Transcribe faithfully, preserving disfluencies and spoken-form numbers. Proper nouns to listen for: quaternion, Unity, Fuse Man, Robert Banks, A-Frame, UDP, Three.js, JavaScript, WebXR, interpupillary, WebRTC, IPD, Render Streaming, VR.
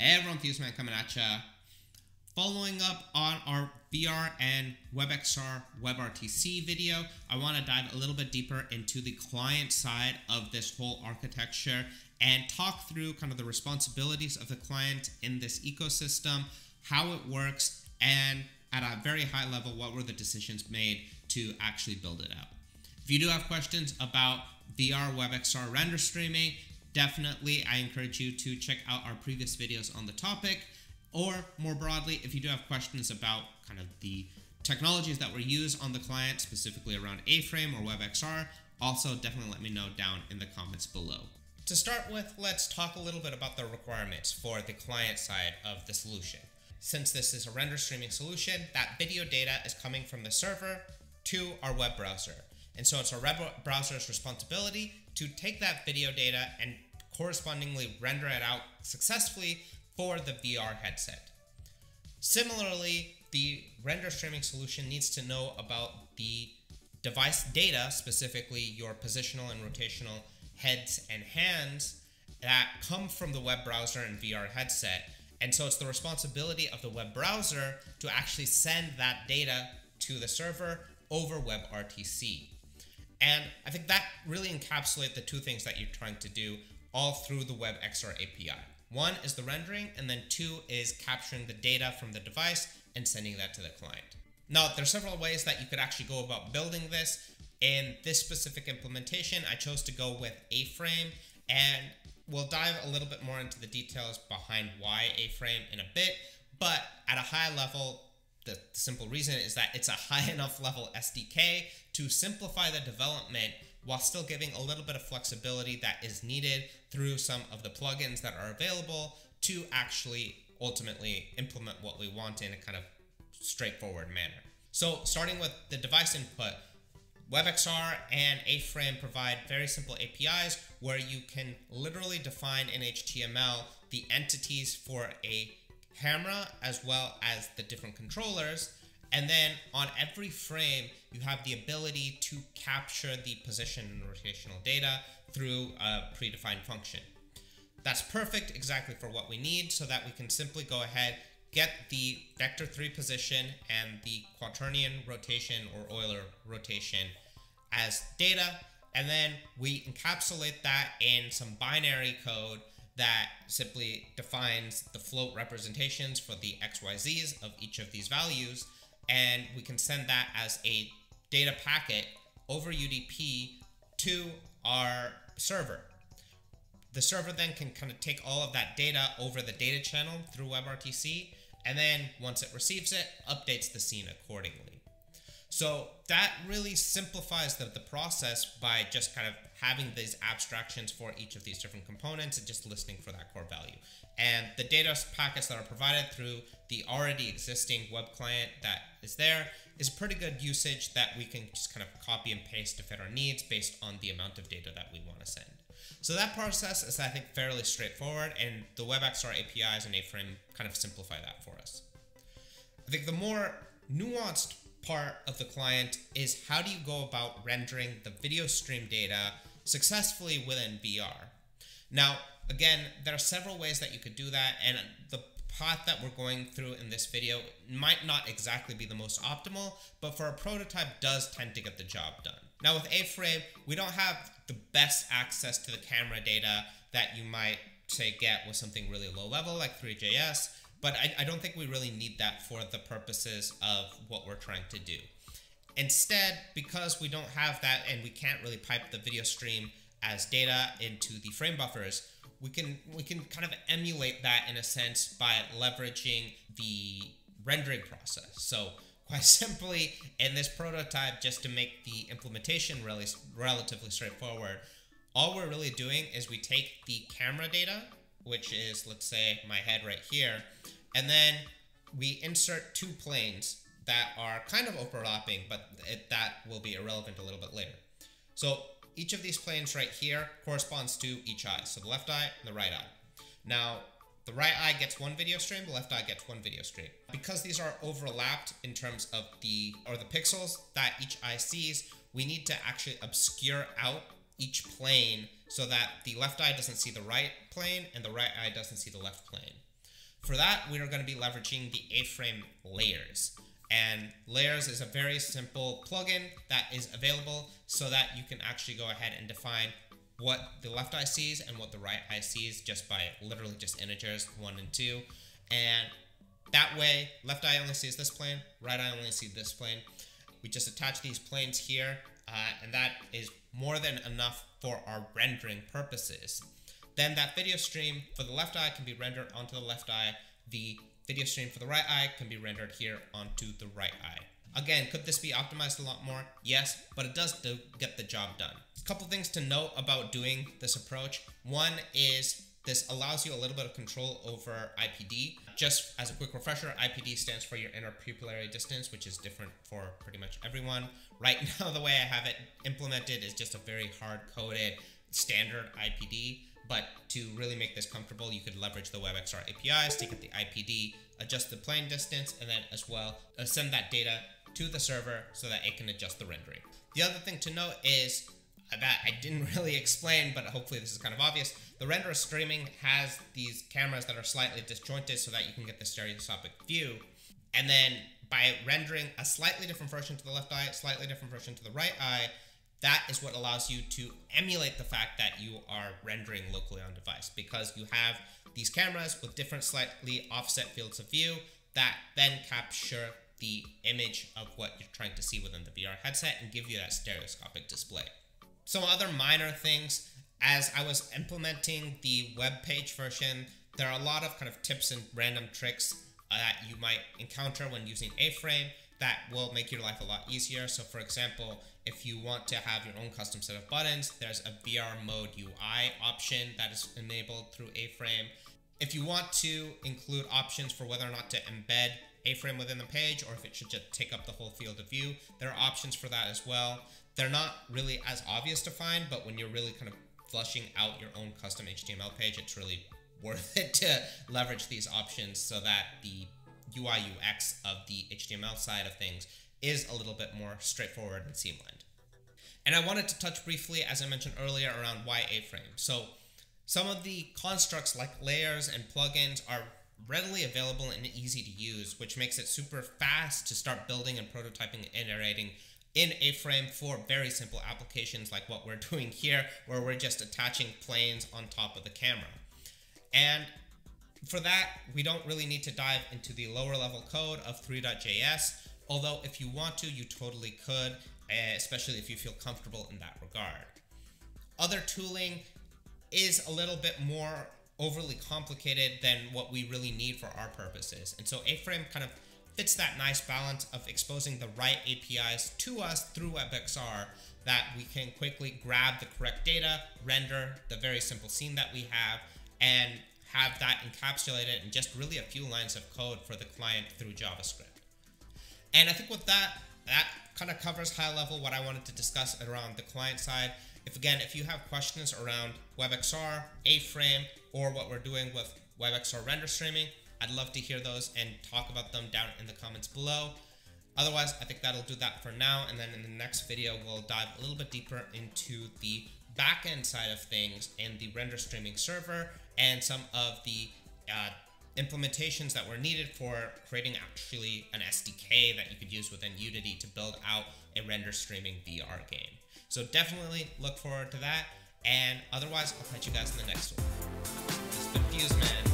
Everyone, Fuse Man coming at ya. Following up on our V R and WebXR WebRTC video, I want to dive a little bit deeper into the client side of this whole architecture and talk through kind of the responsibilities of the client in this ecosystem, how it works, and at a very high level, what were the decisions made to actually build it out. If you do have questions about V R WebXR render streaming, definitely I encourage you to check out our previous videos on the topic, or more broadly, if you do have questions about kind of the technologies that were used on the client, specifically around A-Frame or WebXR, also definitely let me know down in the comments below. To start with, let's talk a little bit about the requirements for the client side of the solution. Since this is a render streaming solution, that video data is coming from the server to our web browser. And so it's our web browser's responsibility to take that video data and correspondingly render it out successfully for the V R headset. Similarly, the render streaming solution needs to know about the device data, specifically your positional and rotational heads and hands that come from the web browser and V R headset. And so it's the responsibility of the web browser to actually send that data to the server over WebRTC. And I think that really encapsulates the two things that you're trying to do all through the WebXR A P I. One is the rendering, and then two is capturing the data from the device and sending that to the client. Now, there's several ways that you could actually go about building this. In this specific implementation, I chose to go with A-Frame, and we'll dive a little bit more into the details behind why A-Frame in a bit, but at a high level, the simple reason is that it's a high enough level S D K to simplify the development while still giving a little bit of flexibility that is needed through some of the plugins that are available to actually ultimately implement what we want in a kind of straightforward manner. So starting with the device input, WebXR and A-Frame provide very simple A P Is where you can literally define in H T M L the entities for a camera as well as the different controllers. And then on every frame, you have the ability to capture the position and rotational data through a predefined function. That's perfect exactly for what we need so that we can simply go ahead, get the vector three position and the quaternion rotation or Euler rotation as data. And then we encapsulate that in some binary code that simply defines the float representations for the X Y Zs of each of these values. And we can send that as a data packet over U D P to our server. The server then can kind of take all of that data over the data channel through WebRTC, and then once it receives it, updates the scene accordingly. So that really simplifies the, the process by just kind of having these abstractions for each of these different components and just listening for that core value. And the data packets that are provided through the already existing web client that is there is pretty good usage that we can just kind of copy and paste to fit our needs based on the amount of data that we want to send. So that process is, I think, fairly straightforward, and the WebXR A P Is and A-Frame kind of simplify that for us. I think the more nuanced part of the client is how do you go about rendering the video stream data successfully within V R? Now, again, there are several ways that you could do that, and the path that we're going through in this video might not exactly be the most optimal, but for a prototype does tend to get the job done. Now with A-Frame, we don't have the best access to the camera data that you might, say, get with something really low level like Three.js, but I, I don't think we really need that for the purposes of what we're trying to do. Instead, because we don't have that and we can't really pipe the video stream as data into the frame buffers, we can, we can kind of emulate that in a sense by leveraging the rendering process. So quite simply, in this prototype, just to make the implementation really relatively straightforward, all we're really doing is we take the camera data, which is, let's say, my head right here, and then we insert two planes that are kind of overlapping, but it, that will be irrelevant a little bit later. So each of these planes right here corresponds to each eye, so the left eye and the right eye. Now, the right eye gets one video stream, the left eye gets one video stream. Because these are overlapped in terms of the, or the pixels that each eye sees, we need to actually obscure out each plane so that the left eye doesn't see the right plane and the right eye doesn't see the left plane. For that, we are going to be leveraging the A-Frame layers. And layers is a very simple plugin that is available so that you can actually go ahead and define what the left eye sees and what the right eye sees just by literally just integers one and two. And that way, left eye only sees this plane, right eye only sees this plane. We just attach these planes here, uh, and that is more than enough for our rendering purposes. Then that video stream for the left eye can be rendered onto the left eye. The video stream for the right eye can be rendered here onto the right eye. Again, could this be optimized a lot more? Yes, but it does do get the job done. A couple things to note about doing this approach. One is this allows you a little bit of control over I P D. Just as a quick refresher, I P D stands for your interpupillary distance, which is different for pretty much everyone. Right now, the way I have it implemented is just a very hard-coded standard I P D. But to really make this comfortable, you could leverage the WebXR A P Is, take up the I P D, adjust the plane distance, and then as well, uh, send that data to the server so that it can adjust the rendering. The other thing to note is that I didn't really explain, but hopefully this is kind of obvious. The renderer streaming has these cameras that are slightly disjointed so that you can get the stereoscopic view. And then by rendering a slightly different version to the left eye, slightly different version to the right eye, that is what allows you to emulate the fact that you are rendering locally on device, because you have these cameras with different slightly offset fields of view that then capture the image of what you're trying to see within the V R headset and give you that stereoscopic display. Some other minor things, as I was implementing the web page version, there are a lot of kind of tips and random tricks uh, that you might encounter when using A-Frame that will make your life a lot easier. So for example, if you want to have your own custom set of buttons, there's a V R mode U I option that is enabled through A-Frame. If you want to include options for whether or not to embed A-Frame within the page, or if it should just take up the whole field of view, there are options for that as well. They're not really as obvious to find, but when you're really kind of fleshing out your own custom H T M L page, it's really worth it to leverage these options so that the U I U X of the H T M L side of things is a little bit more straightforward and streamlined. And I wanted to touch briefly, as I mentioned earlier, around why A-Frame. So some of the constructs like layers and plugins are readily available and easy to use, which makes it super fast to start building and prototyping and iterating in A-Frame for very simple applications like what we're doing here, where we're just attaching planes on top of the camera. And for that, we don't really need to dive into the lower level code of three dot J S, although if you want to, you totally could, especially if you feel comfortable in that regard. Other tooling is a little bit more overly complicated than what we really need for our purposes. And so A-Frame kind of fits that nice balance of exposing the right A P Is to us through WebXR that we can quickly grab the correct data, render the very simple scene that we have, and have that encapsulated in just really a few lines of code for the client through JavaScript. And I think with that, that kind of covers high level what I wanted to discuss around the client side. If again, if you have questions around WebXR, A-Frame, or what we're doing with WebXR render streaming, I'd love to hear those and talk about them down in the comments below. Otherwise, I think that'll do that for now. And then in the next video, we'll dive a little bit deeper into the backend side of things and the render streaming server and some of the uh, implementations that were needed for creating actually an S D K that you could use within Unity to build out a render streaming V R game. So definitely look forward to that. And otherwise, I'll catch you guys in the next one. This has been Fuse Man.